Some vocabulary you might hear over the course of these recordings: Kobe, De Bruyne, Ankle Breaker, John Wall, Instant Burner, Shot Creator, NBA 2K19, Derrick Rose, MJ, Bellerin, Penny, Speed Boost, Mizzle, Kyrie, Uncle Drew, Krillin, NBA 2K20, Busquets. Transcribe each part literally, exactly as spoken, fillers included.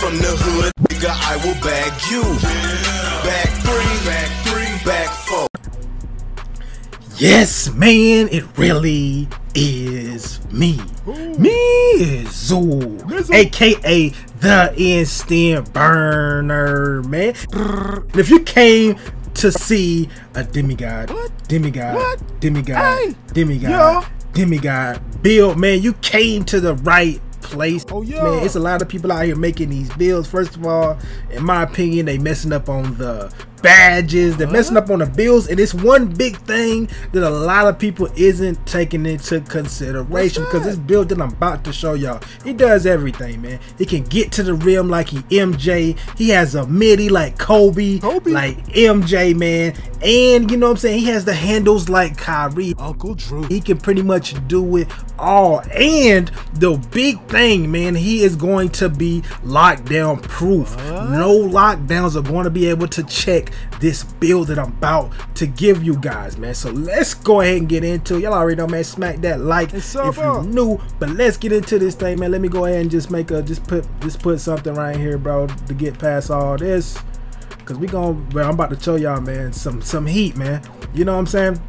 from the hood, nigga, I will bag you. Back three, back three, back four. Yes, man, it really is me. Mizzle, Mizzle, aka the Instant Burner, man. And if you came to see a demigod, what? demigod, what? demigod, hey. demigod, yeah. demigod build, man, you came to the right place. Oh yeah, man, it's a lot of people out here making these builds. First of all, in my opinion, they messing up on the badges, they're messing up on the bills, and it's one big thing that a lot of people isn't taking into consideration, because this build that I'm about to show y'all, he does everything, man. He can get to the rim like he M J, he has a midi like Kobe, Kobe, like M J, man, and you know what I'm saying, he has the handles like Kyrie, Uncle Drew. He can pretty much do it all, and the big thing, man, he is going to be lockdown proof. What? No lockdowns are going to be able to check this build that I'm about to give you guys, man. So let's go ahead and get into it. Y'all already know, man, smack that like if you're new, but let's get into this thing, man. Let me go ahead and just make a just put just put something right here, bro, to get past all this, because we gonna, bro, I'm about to show y'all, man, some some heat, man, you know what I'm saying.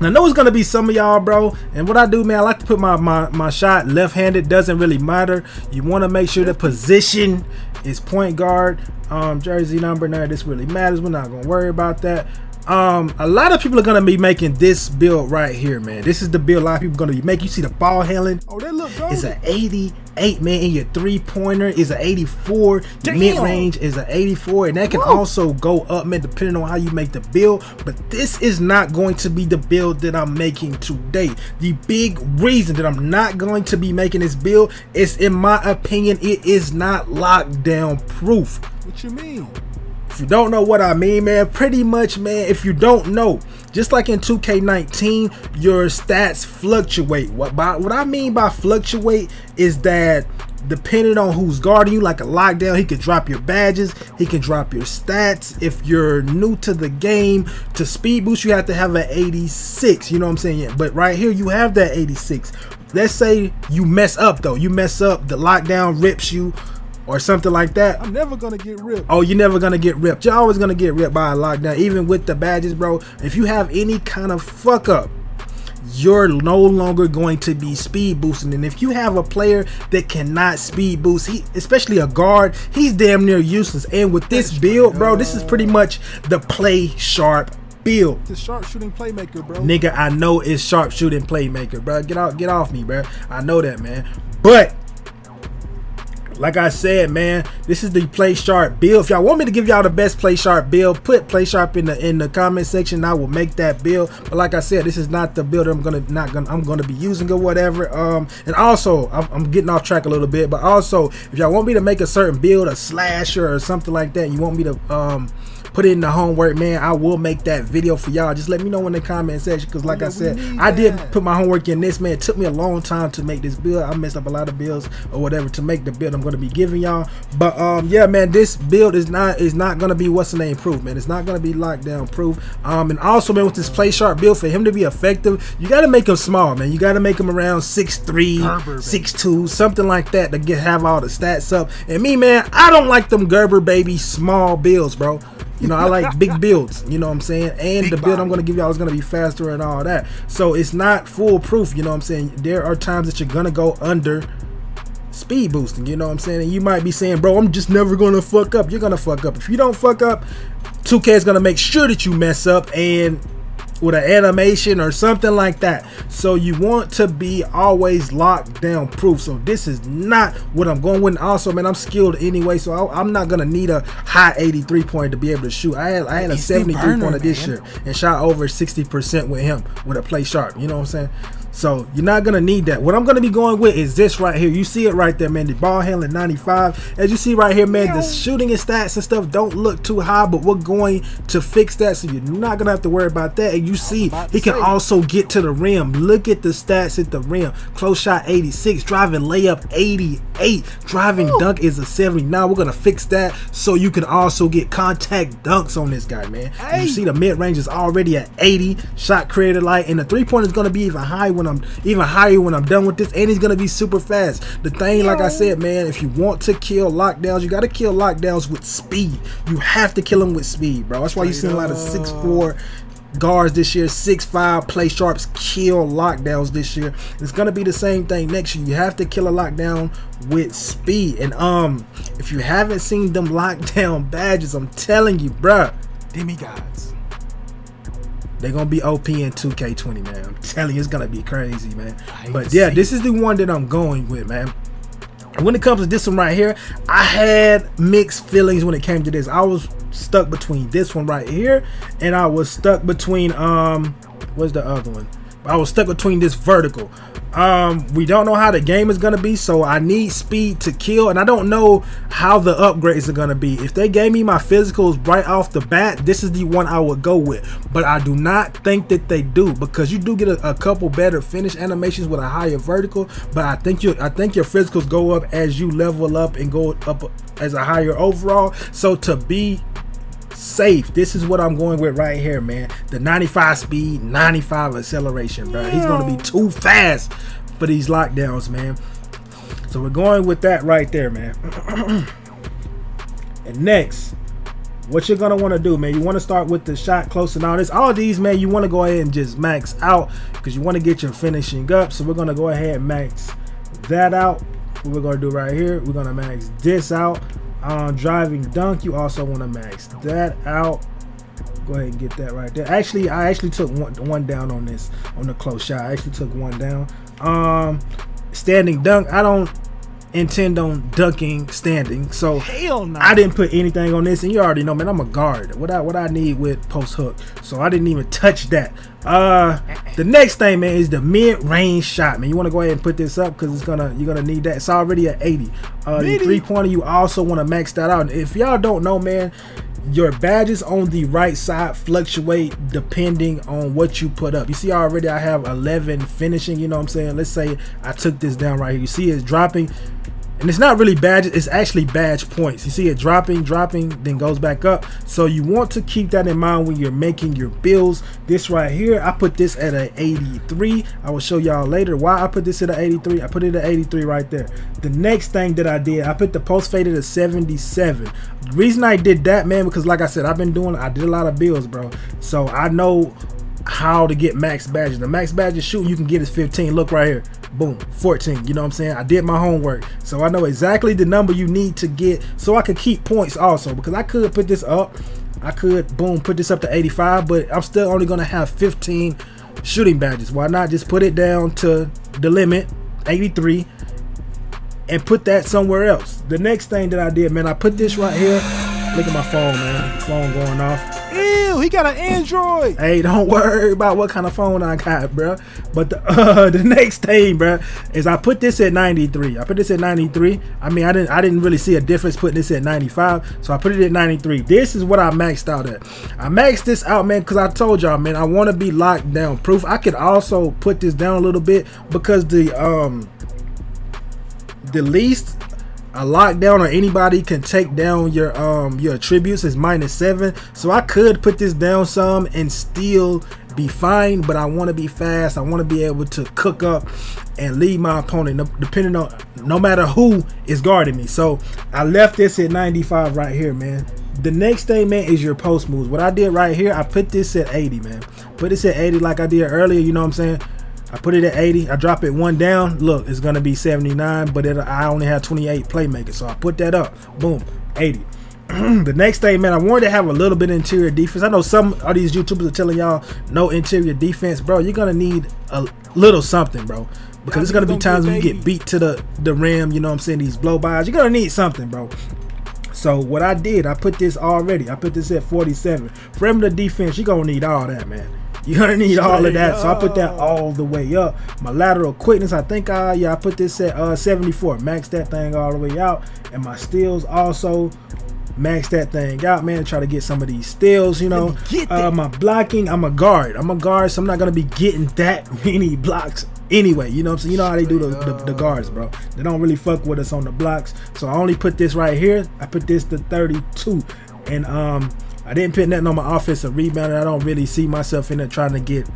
I know it's gonna be some of y'all, bro, and what I do, man, I like to put my my, my shot left-handed. Doesn't really matter. You want to make sure the position is point guard, um jersey number. None of this really matters, we're not gonna worry about that. Um a lot of people are gonna be making this build right here, man. This is the build a lot of people are gonna be making. You see the ball handling, oh that look golden. It's an eighty-eight, man, and your three-pointer is an eighty-four. Mid-range is an eighty-four, and that can Whoa. also go up, man, depending on how you make the build. But this is not going to be the build that I'm making today. The big reason that I'm not going to be making this build is, in my opinion, it is not lockdown proof. What you mean? If you don't know what I mean, man, pretty much, man, if you don't know, just like in two K nineteen, your stats fluctuate. What by what I mean by fluctuate is that depending on who's guarding you, like a lockdown, he can drop your badges, he can drop your stats. If you're new to the game, to speed boost, you have to have an eighty-six, you know what I'm saying? But right here, you have that eighty-six. Let's say you mess up, though. You mess up, the lockdown rips you, or something like that. I'm never gonna get ripped. Oh, you're never gonna get ripped. You're always gonna get ripped by a lockdown, even with the badges, bro. If you have any kind of fuck up, you're no longer going to be speed boosting. And if you have a player that cannot speed boost, he, especially a guard, he's damn near useless. And with this build, bro, this is pretty much the play sharp build. It's sharp shooting playmaker, bro. Nigga, I know it's sharp shooting playmaker, bro. Get out, get off me, bro. I know that, man. But like I said, man, this is the play sharp build. If y'all want me to give y'all the best play sharp build, put play sharp in the in the comment section. I will make that build. But like I said, this is not the build I'm gonna not gonna I'm gonna be using or whatever. Um, and also I'm, I'm getting off track a little bit. But also, if y'all want me to make a certain build, a slasher or something like that, and you want me to um put in the homework, man, I will make that video for y'all. Just let me know in the comment section, because like yeah, I said, I did put my homework in this, man. It took me a long time to make this build. I messed up a lot of builds or whatever to make the build I'm going to be giving y'all. But um yeah, man, this build is not is not going to be what's the name proof, man. It's not going to be lockdown proof. Um and also, man, with this play sharp build, for him to be effective, you got to make him small, man. You got to make him around six three, six two, something like that, to get have all the stats up. And me, man, I don't like them Gerber baby small builds, bro. You know, I like big builds, you know what I'm saying? And big the build body I'm going to give y'all is going to be faster and all that. So it's not foolproof, you know what I'm saying? There are times that you're going to go under speed boosting, you know what I'm saying? And you might be saying, bro, I'm just never going to fuck up. You're going to fuck up. If you don't fuck up, two K is going to make sure that you mess up, and with an animation or something like that. So you want to be always lockdown proof. So this is not what I'm going with. And also, man, I'm skilled anyway, so I, I'm not gonna need a high eighty-three point to be able to shoot. I had I had a seventy-three pointer this year and shot over sixty percent with him with a play sharp. You know what I'm saying? So you're not gonna need that. What I'm gonna be going with is this right here. You see it right there, man. The ball handling ninety-five. As you see right here, man, the shooting and stats and stuff don't look too high, but we're going to fix that, so you're not gonna have to worry about that. And you see, he can also get to the rim. Look at the stats at the rim. Close shot eighty-six, driving layup eighty-eight, driving dunk is a seventy-nine. We're gonna fix that, so you can also get contact dunks on this guy, man. And you see the mid range is already at eighty, shot created light, and the three point is gonna be even high when when I'm even higher when I'm done with this, and he's gonna be super fast. The thing, like I said, man, if you want to kill lockdowns, you gotta kill lockdowns with speed. You have to kill them with speed, bro. That's why you see a lot of six four guards this year, six five play sharps kill lockdowns this year. It's gonna be the same thing next year. You have to kill a lockdown with speed. And um, if you haven't seen them lockdown badges, I'm telling you, bruh, demigods, they're gonna be O P in two K twenty, man. I'm telling you, it's gonna be crazy, man. But yeah, this is the one that I'm going with, man. When it comes to this one right here, I had mixed feelings when it came to this. I was stuck between this one right here, and I was stuck between um what's the other one? I was stuck between this vertical. Um, we don't know how the game is gonna be, so I need speed to kill, and I don't know how the upgrades are gonna be. If they gave me my physicals right off the bat, this is the one I would go with, but I do not think that they do, because you do get a, a couple better finish animations with a higher vertical, but I think you, I think your physicals go up as you level up and go up as a higher overall. So to be safe, this is what I'm going with right here, man. The ninety-five speed, ninety-five acceleration, bro. He's gonna be too fast for these lockdowns, man. So we're going with that right there, man. And next, what you're gonna want to do, man, you want to start with the shot close and all this, all these, man, you want to go ahead and just max out, because you want to get your finishing up. So we're gonna go ahead and max that out. What we're gonna do right here, we're gonna max this out. Uh, driving dunk, you also want to max that out. Go ahead and get that right there. Actually, I actually took one, one down on this, on the close shot. I actually took one down. Um, standing dunk, I don't intend on dunking standing, so hell no. I didn't put anything on this, and you already know, man, I'm a guard. What I what I need with post hook, so I didn't even touch that. Uh, the next thing, man, is the mid range shot, man. You want to go ahead and put this up, because it's gonna, you're gonna need that. It's already at eighty. Uh, the three pointer, you also want to max that out. And if y'all don't know, man, your badges on the right side fluctuate depending on what you put up. You see already I have eleven finishing, you know what I'm saying? Let's say I took this down right here. You see it's dropping, and it's not really badges, it's actually badge points. You see it dropping, dropping, then goes back up. So you want to keep that in mind when you're making your builds. This right here, I put this at an eighty-three. I will show y'all later why I put this at an eighty-three. I put it at eighty-three right there. The next thing that I did, I put the post fade at a seventy-seven. The reason I did that, man, because like I said, I've been doing, I did a lot of builds, bro. So I know how to get max badges. The max badges shooting you can get is fifteen. Look right here, boom, fourteen. You know what I'm saying? I did my homework, so I know exactly the number you need to get, so I could keep points also, because I could put this up, I could boom put this up to eighty-five, but I'm still only gonna have fifteen shooting badges. Why not just put it down to the limit, eighty-three, and put that somewhere else? The next thing that I did, man, I put this right here. Look at my phone, man. Phone going off. Ew, he got an Android. Hey, don't worry about what kind of phone I got, bro. But the, uh, the next thing, bro, is I put this at ninety-three. I put this at ninety-three. I mean, I didn't, I didn't really see a difference putting this at ninety-five, so I put it at ninety-three. This is what I maxed out at. I maxed this out, man, because I told y'all, man, I want to be locked down proof. I could also put this down a little bit, because the um, the least a lockdown or anybody can take down your um your attributes is minus seven, so I could put this down some and still be fine. But I want to be fast, I want to be able to cook up and lead my opponent depending on no matter who is guarding me. So I left this at ninety-five right here, man. The next thing, man, is your post moves. What I did right here, I put this at eighty, man. Put this at eighty like I did earlier, you know what I'm saying? I put it at eighty, I drop it one down, look, it's gonna be seventy-nine, but it, I only have twenty-eight playmakers, so I put that up, boom, eighty. The next thing, man, I wanted to have a little bit of interior defense. I know some of these YouTubers are telling y'all no interior defense, bro. You're gonna need a little something, bro, because it's gonna be times when you get beat to the, the rim, you know what I'm saying, these blow-bys, you're gonna need something, bro. So what I did, I put this already, I put this at forty-seven. Perimeter defense, you're gonna need all that, man. You're gonna need all of that, so I put that all the way up. My lateral quickness, I think I yeah I put this at uh, seventy-four, max that thing all the way out, and my steals also max that thing out, man. Try to get some of these steals, you know. Uh, my blocking, I'm a guard, I'm a guard, so I'm not gonna be getting that many blocks anyway. You know what I'm saying? You know how they do the, the, the guards, bro. They don't really fuck with us on the blocks, so I only put this right here. I put this to thirty-two, and um. I didn't put nothing on my offensive rebound. I don't really see myself in there trying to get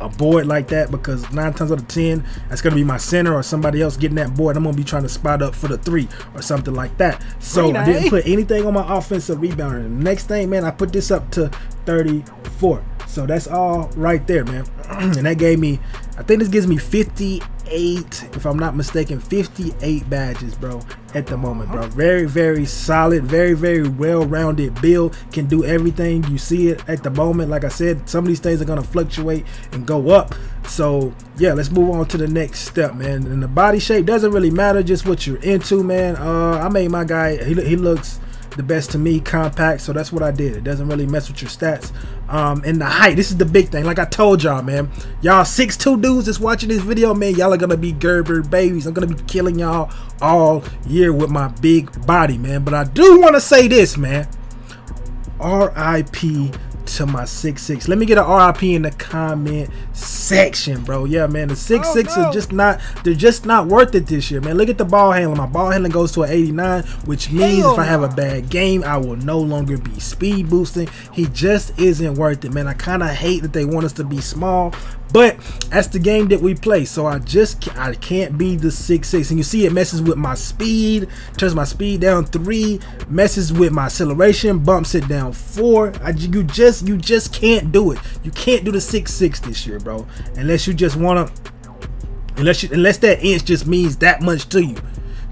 a board like that, because nine times out of ten, that's going to be my center or somebody else getting that board. I'm going to be trying to spot up for the three or something like that. So I didn't put anything on my offensive rebounder. The next thing, man, I put this up to thirty-four. So that's all right there, man. And that gave me, I think this gives me fifty-eight, if I'm not mistaken, fifty-eight badges, bro, at the moment, bro. Very, very solid, very, very well-rounded build. Can do everything. You see it at the moment. Like I said, some of these things are going to fluctuate and go up. So, yeah, let's move on to the next step, man. And the body shape doesn't really matter, just what you're into, man. Uh, I made my guy, he, he looks... the best to me, compact, so that's what I did. It doesn't really mess with your stats. Um, and the height, this is the big thing. Like I told y'all, man, y'all six two dudes that's watching this video, man, y'all are gonna be Gerber babies. I'm gonna be killing y'all all year with my big body, man. But I do want to say this, man. R I P to my six six. Let me get an R I P in the comment section, bro. Yeah, man, the six six oh, no. are just not, they're just not worth it this year, man. Look at the ball handling. My ball handling goes to an eighty-nine, which means Hell if I have a bad game, I will no longer be speed boosting. He just isn't worth it, man. I kind of hate that they want us to be small, but that's the game that we play. So I just I can't be the six six. And you see it messes with my speed, turns my speed down three, messes with my acceleration, bumps it down four. I, you just you just can't do it. You can't do the six six this year, bro. Unless you just wanna unless you unless that inch just means that much to you.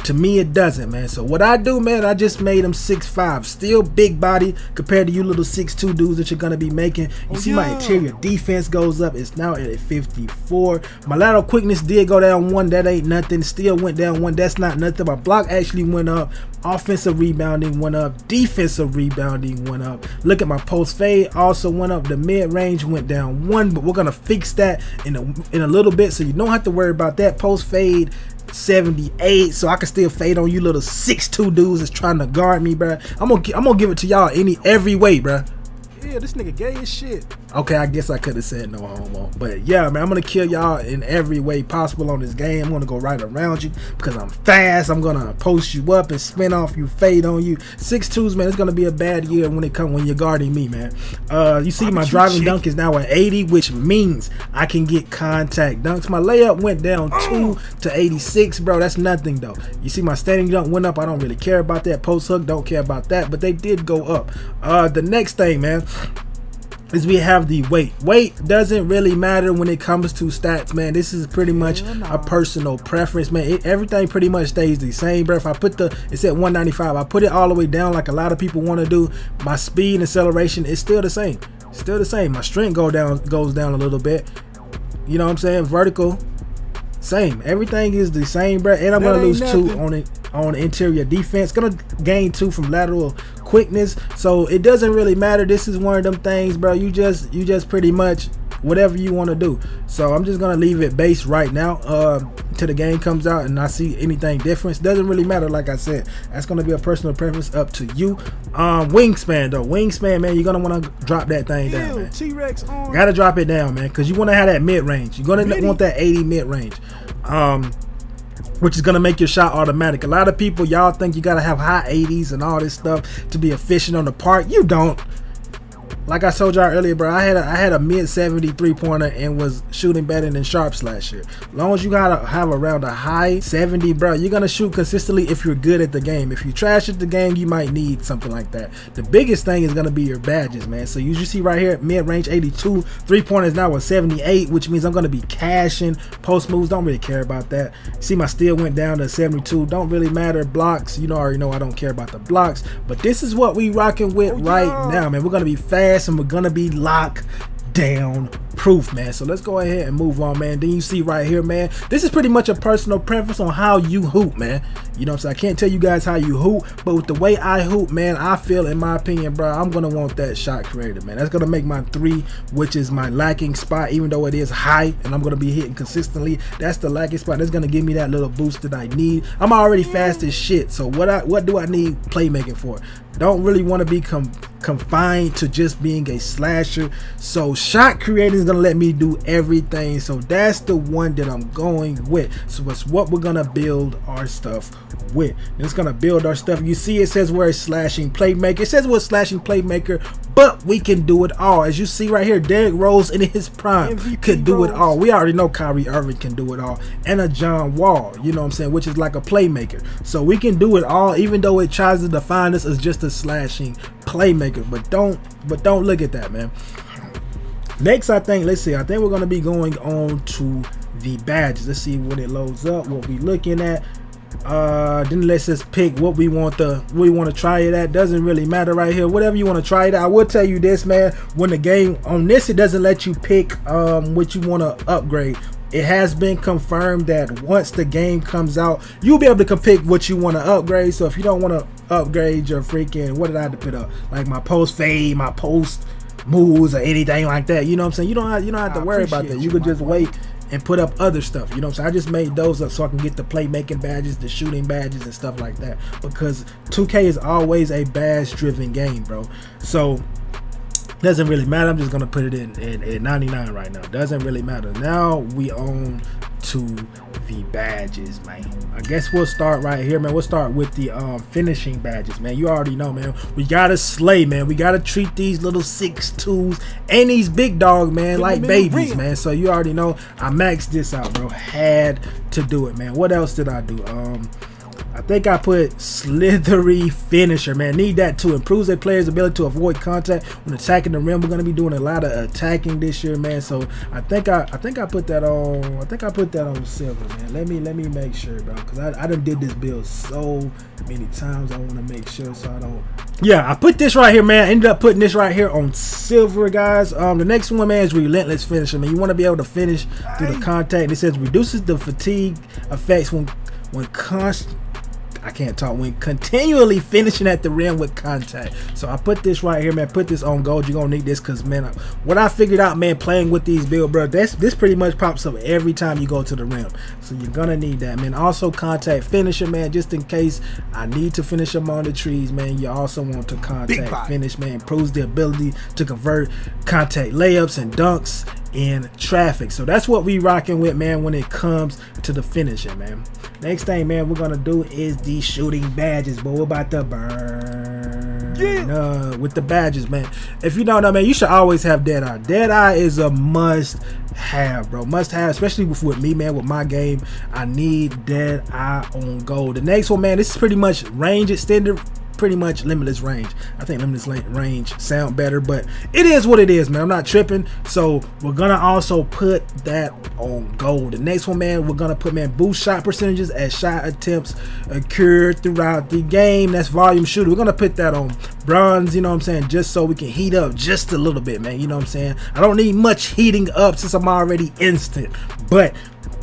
To me, it doesn't, man. So what I do, man, I just made him six five. Still big body compared to you little six two dudes that you're going to be making. You oh, see yeah. my interior defense goes up. It's now at a fifty-four. My lateral quickness did go down one. That ain't nothing. Still went down one. That's not nothing. My block actually went up. Offensive rebounding went up. Defensive rebounding went up. Look at my post fade. Also went up. The mid-range went down one. But we're going to fix that in a, in a little bit, so you don't have to worry about that. Post fade seventy-eight, so I can still fade on you little six two dudes that's trying to guard me, bro. I'm gonna I'm gonna give it to y'all any every way, bro. Yeah, this nigga gay as shit. Okay, I guess I could have said no homo, but yeah, man, I'm gonna kill y'all in every way possible on this game. I'm gonna go right around you because I'm fast. I'm gonna post you up and spin off you, fade on you. Six twos, man, it's gonna be a bad year when it come when you're guarding me, man. Uh you see Why my driving dunk is now at eighty, which means I can get contact dunks. My layup went down oh. two to eighty-six, bro. That's nothing though. You see my standing dunk went up. I don't really care about that. Post hook, don't care about that, but they did go up. Uh the next thing, man, is we have the weight. Weight doesn't really matter when it comes to stats, man. This is pretty much a personal preference, man. It, everything pretty much stays the same, bro. If I put the, it's at one ninety-five, I put it all the way down like a lot of people want to do. My speed and acceleration is still the same. Still the same. My strength go down, goes down a little bit. You know what I'm saying? Vertical. Same. Everything is the same, bro. And I'm going to lose nothing. two on it. On interior defense, gonna gain two from lateral quickness, so it doesn't really matter. This is one of them things, bro. You just you just pretty much whatever you want to do. So I'm just gonna leave it base right now uh till the game comes out and I see anything different. Doesn't really matter. Like I said, that's gonna be a personal preference, up to you. um wingspan though, wingspan, man, you're gonna want to drop that thing Ew, down, man. T-Rex on. Gotta drop it down, man, because you want to have that mid-range. You're gonna Midi. want that eighty mid-range, um which is going to make your shot automatic. A lot of people, y'all think you got to have high eighties and all this stuff to be efficient on the park. You don't. Like I told y'all earlier, bro, I had a, I had a mid seventy three-pointer and was shooting better than sharps last year. As long as you got to have around a high seventy, bro, you're going to shoot consistently if you're good at the game. If you trash at the game, you might need something like that. The biggest thing is going to be your badges, man. So you just see right here, mid-range eighty-two, three-pointers now with seventy-eight, which means I'm going to be cashing. Post moves, don't really care about that. See, my steal went down to seventy-two. Don't really matter. Blocks, you know, already know I don't care about the blocks. But this is what we rocking with oh, right yeah. now, man. We're going to be fast. And we're gonna be locked down proof, man. So let's go ahead and move on, man. Then you see right here, man, this is pretty much a personal preference on how you hoop, man. You know what I'm saying? I can't tell you guys how you hoop, but with the way I hoop, man, I feel, in my opinion, bro, I'm gonna want that shot creator, man. That's gonna make my three, which is my lacking spot, even though it is high and I'm gonna be hitting consistently. That's the lacking spot. That's gonna give me that little boost that I need. I'm already fast as shit, so what I what do I need playmaking for? Don't really want to be com confined to just being a slasher. So shot creating is gonna let me do everything, so that's the one that I'm going with. So it's what we're gonna build our stuff with. And it's gonna build our stuff. You see it says we're a slashing playmaker. It says we're a slashing playmaker, but we can do it all. As you see right here, Derrick Rose in his prime M V P could do Rose. It all. We already know Kyrie Irving can do it all, and a John Wall, you know what I'm saying, which is like a playmaker. So we can do it all, even though it tries to define us as just a slashing playmaker. But don't but don't look at that, man. Next, I think, let's see, I think we're going to be going on to the badges. Let's see what it loads up, what we looking at. Uh, then let's just pick what we want the we want to try it at. Doesn't really matter right here. Whatever you want to try it at. I will tell you this, man, when the game on this, it doesn't let you pick um, what you want to upgrade. It has been confirmed that once the game comes out, you'll be able to pick what you want to upgrade. So if you don't want to upgrade your freaking, what did I have to put up? Like my post fade, my post moves, or anything like that. You know what I'm saying? You don't have, you don't have to worry about that. You could just wait and put up other stuff. You know what I'm saying? I just made those up so I can get the playmaking badges, the shooting badges, and stuff like that. Because two K is always a badge-driven game, bro. So doesn't really matter. I'm just gonna put it in, in, in ninety-nine right now. Doesn't really matter. Now we own to the badges, man. I guess we'll start right here, man. We'll start with the um, finishing badges, man. You already know, man. We gotta slay, man. We gotta treat these little six twos and these big dog, man, like babies, man. So you already know. I maxed this out, bro. Had to do it, man. What else did I do? Um. I think I put Slithery Finisher, man. Need that too. Improves a player's ability to avoid contact when attacking the rim. We're gonna be doing a lot of attacking this year, man. So I think I, I think I put that on. I think I put that on silver, man. Let me let me make sure, bro, because I, I done did this build so many times. I want to make sure so I don't. Yeah, I put this right here, man. Ended up putting this right here on silver, guys. Um, the next one, man, is Relentless Finisher. Man, you want to be able to finish through the contact. It says reduces the fatigue effects when when constant. I can't talk when continually finishing at the rim with contact. So I put this right here, man. Put this on gold. You're gonna need this because, man, I, what I figured out, man, playing with these build, bro, that's this pretty much pops up every time you go to the rim. So you're gonna need that, man. Also contact finisher, man, just in case I need to finish them on the trees, man. You also want to contact finish, man. Improves the ability to convert contact layups and dunks in traffic. So that's what we rocking with, man, when it comes to the finishing, man. Next thing, man, we're gonna do is the shooting badges, but we're about to burn yeah. uh, with the badges, man. If you don't know, man, you should always have Deadeye. Deadeye is a must have, bro. Must have, especially with me, man, with my game. I need Deadeye on gold. The next one, man, this is pretty much range extended, pretty much limitless range. I think limitless range sound better, but it is what it is, man. I'm not tripping. So we're gonna also put that on gold. The next one, man, we're gonna put, man, boost shot percentages as shot attempts occur throughout the game. That's volume shooter. We're gonna put that on bronze, you know what I'm saying, just so we can heat up just a little bit, man. You know what I'm saying, I don't need much heating up since I'm already instant, but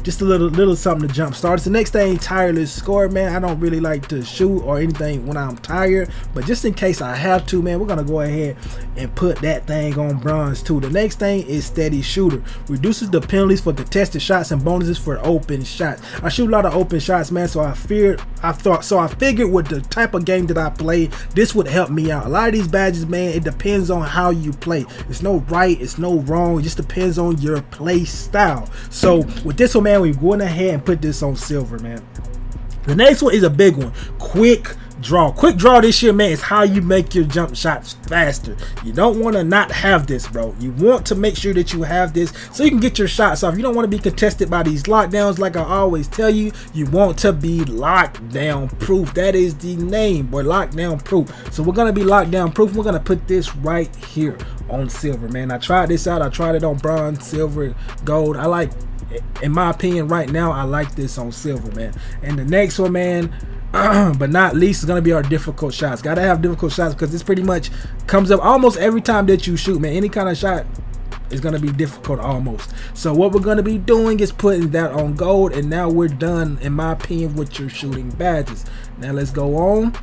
just a little little something to jump start. The next thing, tireless score, man. I don't really like to shoot or anything when I'm tired, but just in case I have to, man, we're gonna go ahead and put that thing on bronze too. The next thing is steady shooter. Reduces the penalties for contested shots and bonuses for open shots. I shoot a lot of open shots, man, so I feared I thought so I figured with the type of game that I play, this would help me out. A lot of these badges, man, it depends on how you play. It's no right, it's no wrong. It just depends on your play style. So with this one, man, we're going ahead and put this on silver, man. The next one is a big one. Quick draw. Quick draw this year, man, is how you make your jump shots faster. You don't want to not have this, bro. You want to make sure that you have this so you can get your shots off. You don't want to be contested by these lockdowns. Like I always tell you, you want to be lockdown proof. That is the name, boy, lockdown proof. So we're going to be lockdown proof. We're going to put this right here on silver, man. I tried this out. I tried it on bronze, silver, gold. I like, in my opinion right now, I like this on silver, man. And the next one, man, but not least, is gonna be our difficult shots. Gotta have difficult shots because this pretty much comes up almost every time that you shoot, man. Any kind of shot is gonna be difficult almost. So what we're gonna be doing is putting that on gold, and now we're done, in my opinion, with your shooting badges. Now let's go on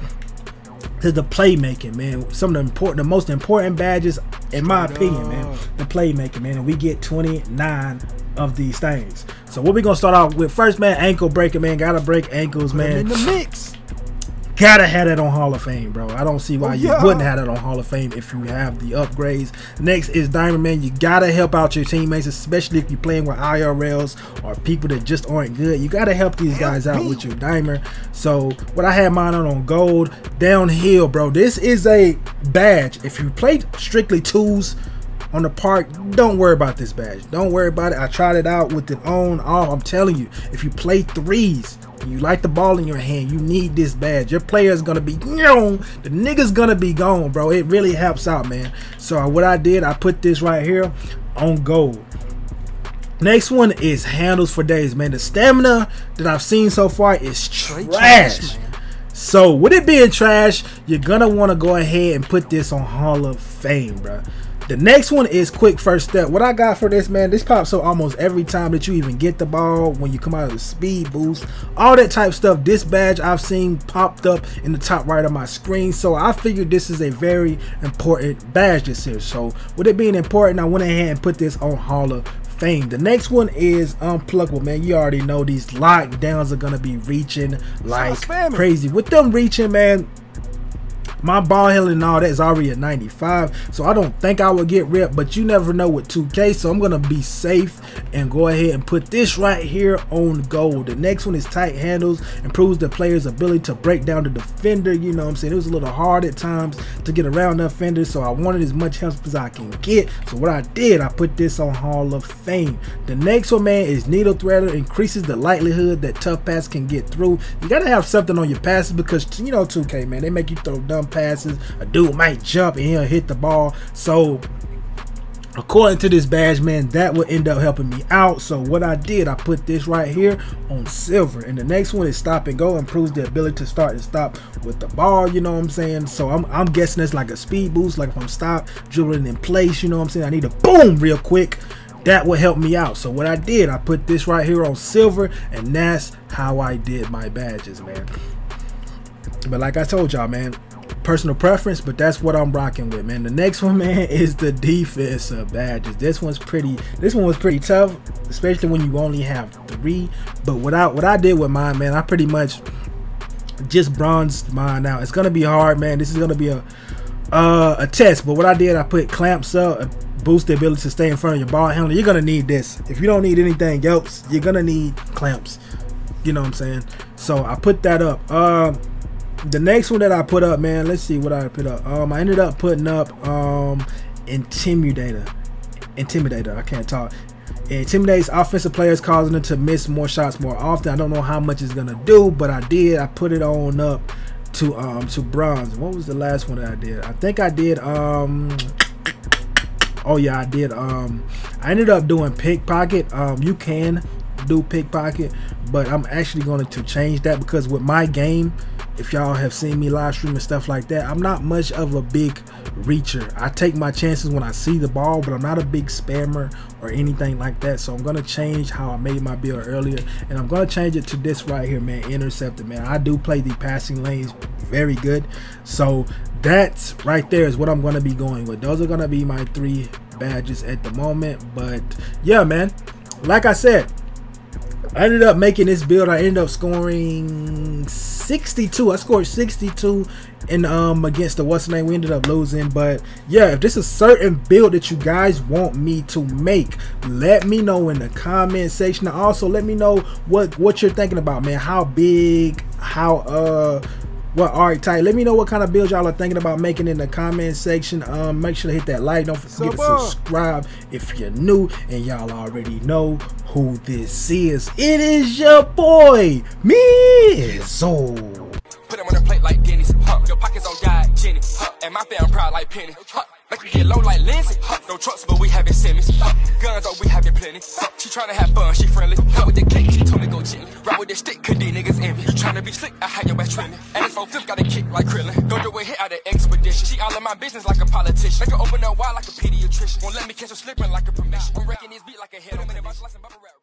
to the playmaking, man. Some of the important, the most important badges, in my opinion, man, the playmaking, man. And we get twenty-nine of these things. So what we gonna start off with first, man, ankle breaker, man. Gotta break ankles, man. In the mix. gotta have that on Hall of Fame, bro. I don't see why oh, yeah. you wouldn't have that on Hall of Fame if you have the upgrades. Next is Diamond Man. You gotta help out your teammates, especially if you're playing with I R Ls or people that just aren't good. You gotta help these guys out with your diamond. So what I had mine on on gold. Downhill, bro. This is a badge. If you play strictly twos on the park, don't worry about this badge. Don't worry about it. I tried it out with it on. Oh, I'm telling you, if you play threes, you like the ball in your hand, you need this badge. Your player is gonna be gone. The nigga's gonna be gone, bro. It really helps out, man. So what I did, I put this right here on gold. Next one is handles for days, man. The stamina that I've seen so far is trash. trash man. So with it being trash, you're gonna wanna go ahead and put this on Hall of Fame, bro. The next one is quick first step. What I got for this, man, this pops up almost every time that you even get the ball, when you come out of the speed boost, all that type stuff. This badge I've seen popped up in the top right of my screen, so I figured this is a very important badge this year. So with it being important, I went ahead and put this on Hall of Fame. The next one is unpluggable, man. You already know these lockdowns are gonna be reaching like crazy. With them reaching, man, my ball handling and all that is already at ninety-five, so I don't think I will get ripped, but you never know with two K, so I'm going to be safe and go ahead and put this right here on gold. The next one is tight handles. Improves the player's ability to break down the defender. You know what I'm saying? It was a little hard at times to get around the offender, so I wanted as much help as I can get. So what I did, I put this on Hall of Fame. The next one, man, is needle threader. Increases the likelihood that tough pass can get through. You got to have something on your passes because, you know, two K, man, they make you throw dumb passes. A dude might jump and he'll hit the ball. So according to this badge, man, that will end up helping me out. So what I did, I put this right here on silver. And the next one is stop and go. Improves the ability to start and stop with the ball. You know what I'm saying? So I'm, I'm guessing it's like a speed boost. Like if I'm stopped, dribbling in place, you know what I'm saying, I need to boom real quick. That would help me out. So what I did, I put this right here on silver, and that's how I did my badges, man. But like I told y'all, man, personal preference, but that's what I'm rocking with, man. The next one, man, is the defensive badges. This one's pretty. This one was pretty tough, especially when you only have three. But what I what I did with mine, man, I pretty much just bronzed mine out. It's gonna be hard, man. This is gonna be a uh, a test. But what I did, I put clamps up. Boost the ability to stay in front of your ball handler. You're gonna need this. If you don't need anything else, you're gonna need clamps. You know what I'm saying? So I put that up. Um. The next one that I put up, man, let's see what I put up. Um, I ended up putting up um, Intimidator. Intimidator, I can't talk. It intimidates offensive players, causing them to miss more shots more often. I don't know how much it's going to do, but I did. I put it on up to um, to bronze. What was the last one that I did? I think I did... Um, oh, yeah, I did. Um, I ended up doing pickpocket. Um, you can do pickpocket, but I'm actually going to change that because with my game... If y'all have seen me live stream and stuff like that, I'm not much of a big reacher. I take my chances when I see the ball, but I'm not a big spammer or anything like that. So I'm going to change how I made my build earlier, and I'm going to change it to this right here, man, intercepted, man. I do play the passing lanes very good. So that's right there is what I'm going to be going with. Those are going to be my three badges at the moment. But yeah, man, like I said, I ended up making this build. I ended up scoring sixty-two. I scored sixty-two in um against the what's name. We ended up losing, but yeah, if this is a certain build that you guys want me to make, let me know in the comment section. Also, let me know what what you're thinking about, man. How big? How uh? What archetype? Let me know what kind of build y'all are thinking about making in the comment section. Um, make sure to hit that like. Don't forget to subscribe if you're new, and y'all already know who this is. It is your boy, Mizzle. Put him on a plate like Denny's. Huh. Your pockets on God, Jenny. Huh. And my fam proud like Penny. Huh. Like we get low like Lindsay. Huh. No trucks, but we having semis. Huh. Guns, oh, we having plenty. Huh. She trying to have fun, she friendly. Huh. With the cake, she told me go chillin'. Ride with the stick, cause these niggas envy. You trying to be slick, I had your ass trending. Ass four fifth got a kick like Krillin. Don't do a hit out of expedition. She all in my business like a politician. Make her open up wide like a pediatrician. Won't let me catch her slipping like a permission. I'm wrecking this beat like a head on the